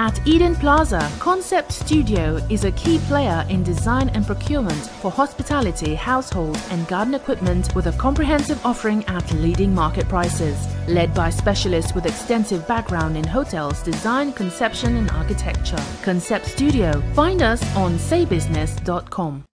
At Eden Plaza, Concept Studio is a key player in design and procurement for hospitality, household and garden equipment, with a comprehensive offering at leading market prices. Led by specialists with extensive background in hotels, design, conception and architecture. Concept Studio. Find us on seybusiness.com.